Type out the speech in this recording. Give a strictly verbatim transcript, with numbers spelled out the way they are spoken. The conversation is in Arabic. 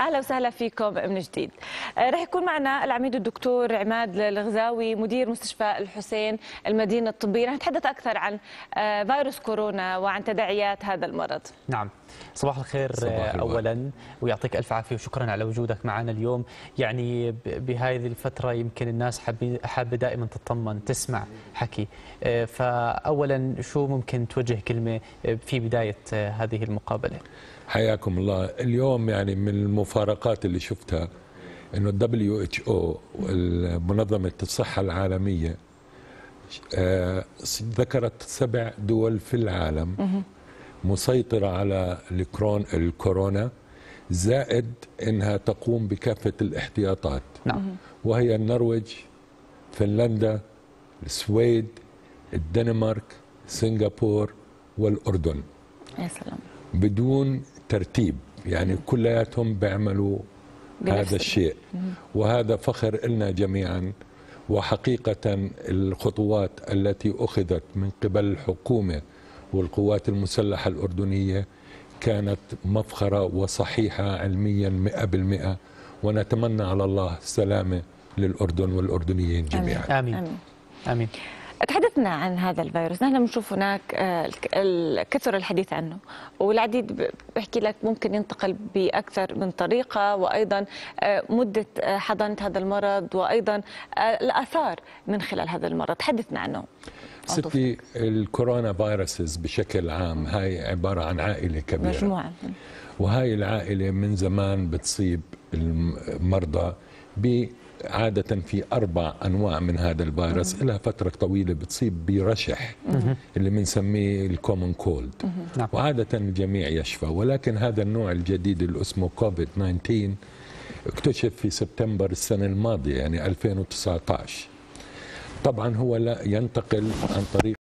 اهلا وسهلا فيكم من جديد. رح يكون معنا العميد الدكتور عماد الغزاوي مدير مستشفى الحسين المدينة الطبية، رح نتحدث اكثر عن فيروس كورونا وعن تداعيات هذا المرض. نعم، صباح الخير. صباح اولا ويعطيك الف عافيه وشكرا على وجودك معنا اليوم. يعني بهذه الفتره يمكن الناس حابه دائما تطمن تسمع حكي، فاولا شو ممكن توجه كلمه في بدايه هذه المقابله؟ حياكم الله. اليوم يعني من المفارقات اللي شفتها انه دبليو إتش أو منظمه الصحه العالميه ذكرت سبع دول في العالم مسيطره على الكورونا، زائد انها تقوم بكافه الاحتياطات. نعم. وهي النرويج، فنلندا، السويد، الدنمارك، سنغافورة والاردن. يا سلام. بدون ترتيب، يعني كلياتهم بيعملوا هذا الشيء، وهذا فخر لنا جميعا. وحقيقة الخطوات التي أخذت من قبل الحكومة والقوات المسلحة الأردنية كانت مفخرة وصحيحة علميا مئة بالمئة، ونتمنى على الله السلامة للأردن والأردنيين جميعا. آمين آمين, آمين. تحدثنا عن هذا الفيروس، نحن بنشوف هناك كثر الحديث عنه، والعديد بحكي لك ممكن ينتقل باكثر من طريقه، وايضا مده حضانه هذا المرض، وايضا الاثار من خلال هذا المرض، تحدثنا عنه. ستي الكورونا فيروسز بشكل عام هاي عباره عن عائله كبيره، مجموعه، وهاي العائله من زمان بتصيب المرضى ب عادة في أربع أنواع من هذا الفيروس. إلى فترة طويلة بتصيب برشح اللي بنسميه الكومن كولد، وعادة الجميع يشفى. ولكن هذا النوع الجديد اللي اسمه كوفيد تسعة عشر اكتشف في سبتمبر السنة الماضية، يعني ألفين وتسعة عشر. طبعا هو لا ينتقل عن طريق